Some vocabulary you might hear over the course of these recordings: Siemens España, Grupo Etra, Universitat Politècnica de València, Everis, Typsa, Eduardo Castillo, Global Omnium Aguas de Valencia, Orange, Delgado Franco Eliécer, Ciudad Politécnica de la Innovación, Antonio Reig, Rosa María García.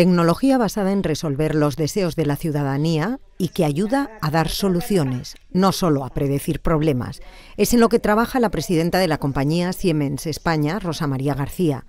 Tecnología basada en resolver los deseos de la ciudadanía y que ayuda a dar soluciones, no solo a predecir problemas. Es en lo que trabaja la presidenta de la compañía Siemens España, Rosa María García.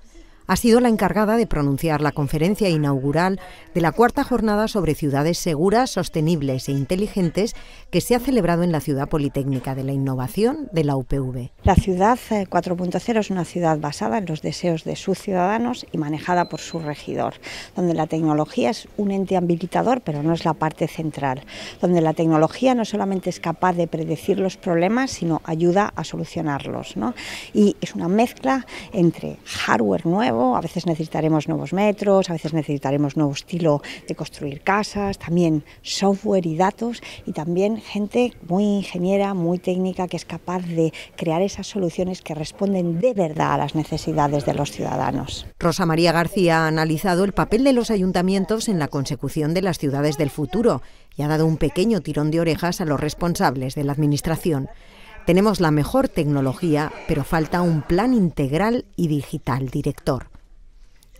Ha sido la encargada de pronunciar la conferencia inaugural de la cuarta jornada sobre ciudades seguras, sostenibles e inteligentes que se ha celebrado en la Ciudad Politécnica de la Innovación de la UPV. La ciudad 4.0 es una ciudad basada en los deseos de sus ciudadanos y manejada por su regidor, donde la tecnología es un ente habilitador, pero no es la parte central, donde la tecnología no solamente es capaz de predecir los problemas, sino ayuda a solucionarlos, ¿no? Y es una mezcla entre hardware nuevo, a veces necesitaremos nuevos metros, a veces necesitaremos nuevo estilo de construir casas, también software y datos, y también gente muy ingeniera, muy técnica, que es capaz de crear esas soluciones que responden de verdad a las necesidades de los ciudadanos. Rosa María García ha analizado el papel de los ayuntamientos en la consecución de las ciudades del futuro y ha dado un pequeño tirón de orejas a los responsables de la administración. Tenemos la mejor tecnología, pero falta un plan integral y digital director.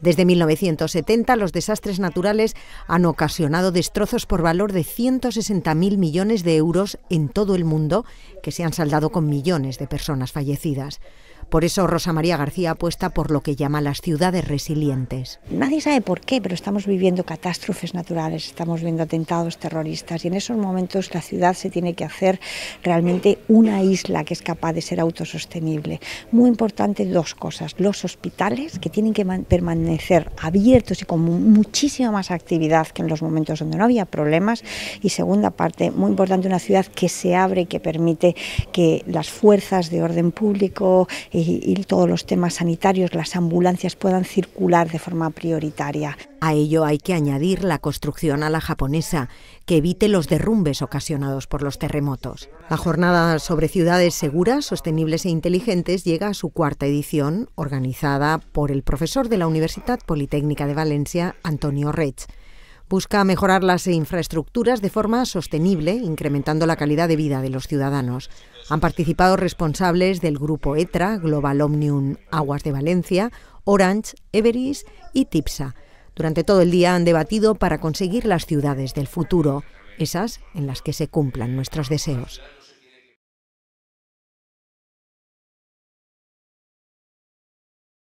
Desde 1970, los desastres naturales han ocasionado destrozos por valor de 160.000 millones de euros en todo el mundo, que se han saldado con millones de personas fallecidas. Por eso Rosa María García apuesta por lo que llama las ciudades resilientes. Nadie sabe por qué, pero estamos viviendo catástrofes naturales, estamos viendo atentados terroristas, y en esos momentos la ciudad se tiene que hacer realmente una isla que es capaz de ser autosostenible. Muy importante dos cosas: los hospitales, que tienen que permanecer abiertos y con muchísima más actividad que en los momentos donde no había problemas, y segunda parte, muy importante, una ciudad que se abre, que permite que las fuerzas de orden público y todos los temas sanitarios, las ambulancias, puedan circular de forma prioritaria. A ello hay que añadir la construcción a la japonesa, que evite los derrumbes ocasionados por los terremotos. La jornada sobre ciudades seguras, sostenibles e inteligentes llega a su cuarta edición, organizada por el profesor de la Universitat Politècnica de València, Antonio Reig. Busca mejorar las infraestructuras de forma sostenible, incrementando la calidad de vida de los ciudadanos. Han participado responsables del Grupo Etra, Global Omnium Aguas de Valencia, Orange, Everis y Typsa. Durante todo el día han debatido para conseguir las ciudades del futuro, esas en las que se cumplan nuestros deseos.